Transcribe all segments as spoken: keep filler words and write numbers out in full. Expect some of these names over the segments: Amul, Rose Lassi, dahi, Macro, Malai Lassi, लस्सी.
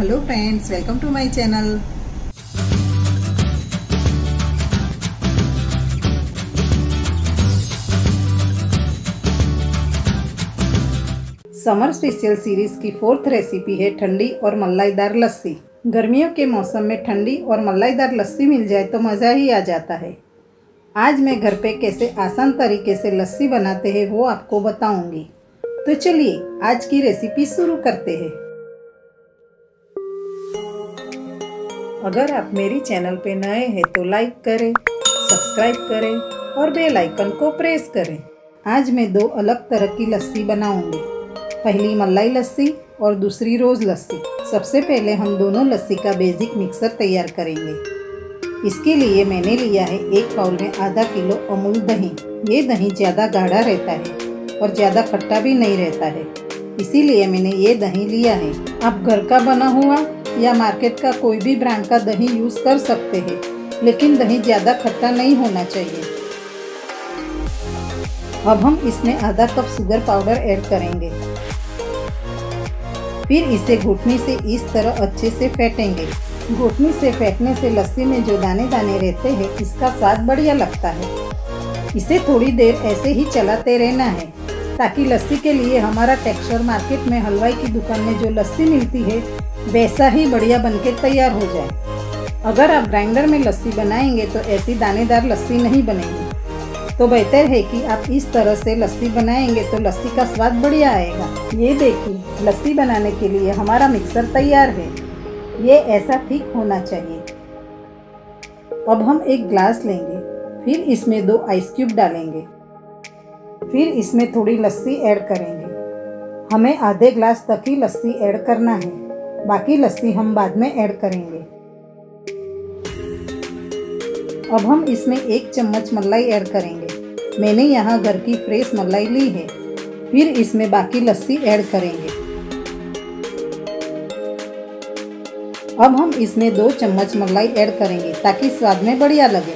Hello friends, welcome to my channel. Summer special series की fourth recipe है ठंडी और मलाईदार लस्सी। गर्मियों के मौसम में ठंडी और मलाईदार लस्सी मिल जाए तो मज़ा ही आ जाता है। आज मैं घर पे कैसे आसान तरीके से लस्सी बनाते हैं वो आपको बताऊंगी। तो चलिए आज की रेसिपी शुरू करते हैं। अगर आप मेरी चैनल पे नए हैं तो लाइक करें, सब्सक्राइब करें और बेल आइकन को प्रेस करें। आज मैं दो अलग तरह की लस्सी बनाऊंगी, पहली मलाई लस्सी और दूसरी रोज़ लस्सी। सबसे पहले हम दोनों लस्सी का बेसिक मिक्सर तैयार करेंगे। इसके लिए मैंने लिया है एक बाउल में आधा किलो अमूल दही। ये दही ज़्यादा गाढ़ा रहता है और ज़्यादा खट्टा भी नहीं रहता है, इसीलिए मैंने ये दही लिया है। आप घर का बना हुआ या मार्केट का कोई भी ब्रांड का दही यूज़ कर सकते हैं, लेकिन दही ज़्यादा खट्टा नहीं होना चाहिए। अब हम इसमें आधा कप शुगर पाउडर ऐड करेंगे, फिर इसे घोटनी से इस तरह अच्छे से फेंटेंगे। घोटनी से फेंटने से लस्सी में जो दाने दाने रहते हैं इसका स्वाद बढ़िया लगता है। इसे थोड़ी देर ऐसे ही चलाते रहना है ताकि लस्सी के लिए हमारा टेक्सचर मार्केट में हलवाई की दुकान में जो लस्सी मिलती है वैसा ही बढ़िया बनके तैयार हो जाए। अगर आप ग्राइंडर में लस्सी बनाएंगे तो ऐसी दानेदार लस्सी नहीं बनेगी, तो बेहतर है कि आप इस तरह से लस्सी बनाएंगे तो लस्सी का स्वाद बढ़िया आएगा। ये देखिए, लस्सी बनाने के लिए हमारा मिक्सर तैयार है। ये ऐसा थिक होना चाहिए। अब हम एक ग्लास लेंगे, फिर इसमें दो आइस क्यूब डालेंगे, फिर इसमें थोड़ी लस्सी ऐड करेंगे। हमें आधे ग्लास तक ही लस्सी ऐड करना है, बाकी लस्सी हम बाद में ऐड करेंगे। अब हम इसमें एक चम्मच मलाई ऐड करेंगे। मैंने यहाँ घर की फ्रेश मलाई ली है। फिर इसमें बाकी लस्सी ऐड करेंगे। अब हम इसमें दो चम्मच मलाई ऐड करेंगे ताकि स्वाद में बढ़िया लगे।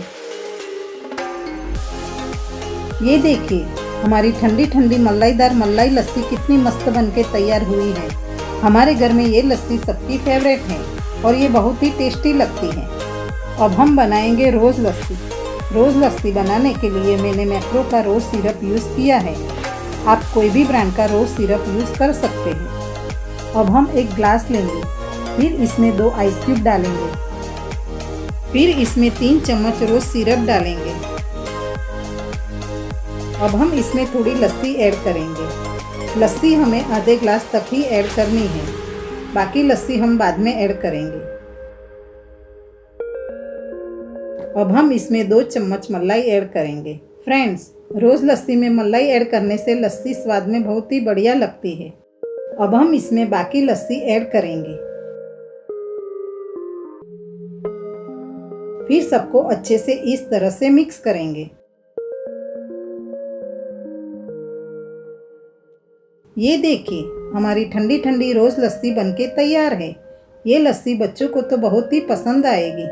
ये देखिए, हमारी ठंडी ठंडी मलाईदार मलाई लस्सी कितनी मस्त बनके तैयार हुई है। हमारे घर में ये लस्सी सबकी फेवरेट है और ये बहुत ही टेस्टी लगती है। अब हम बनाएंगे रोज़ लस्सी। रोज़ लस्सी बनाने के लिए मैंने मैक्रो का रोज़ सिरप यूज़ किया है। आप कोई भी ब्रांड का रोज़ सिरप यूज़ कर सकते हैं। अब हम एक ग्लास लेंगे, फिर इसमें दो आइस क्यूब डालेंगे, फिर इसमें तीन चम्मच रोज़ सिरप डालेंगे। अब हम इसमें थोड़ी लस्सी ऐड करेंगे। लस्सी हमें आधे ग्लास तक ही ऐड करनी है, बाकी लस्सी हम बाद में ऐड करेंगे। अब हम इसमें दो चम्मच मलाई ऐड करेंगे। फ्रेंड्स, रोज़ लस्सी में मलाई ऐड करने से लस्सी स्वाद में बहुत ही बढ़िया लगती है। अब हम इसमें बाकी लस्सी ऐड करेंगे, फिर सबको अच्छे से इस तरह से मिक्स करेंगे। ये देखिए, हमारी ठंडी ठंडी रोज़ लस्सी बनके तैयार है। ये लस्सी बच्चों को तो बहुत ही पसंद आएगी।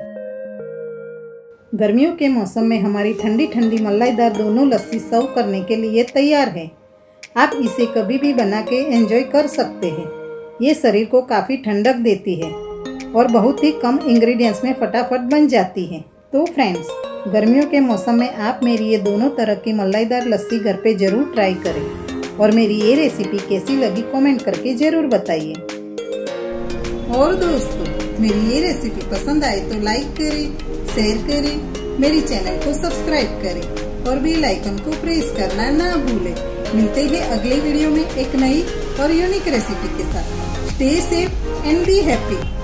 गर्मियों के मौसम में हमारी ठंडी ठंडी मलाईदार दोनों लस्सी सर्व करने के लिए तैयार है। आप इसे कभी भी बना के एंजॉय कर सकते हैं। ये शरीर को काफ़ी ठंडक देती है और बहुत ही कम इंग्रेडिएंट्स में फटाफट बन जाती है। तो फ्रेंड्स, गर्मियों के मौसम में आप मेरी ये दोनों तरह की मलाईदार लस्सी घर पर ज़रूर ट्राई करें और मेरी ये रेसिपी कैसी लगी कमेंट करके ज़रूर बताइए। और दोस्तों, मेरी ये रेसिपी पसंद आए तो लाइक करें, शेयर करें, मेरी चैनल को सब्सक्राइब करें और बेल आइकन को प्रेस करना ना भूलें। मिलते हैं अगले वीडियो में एक नई और यूनिक रेसिपी के साथ। Stay safe and be happy.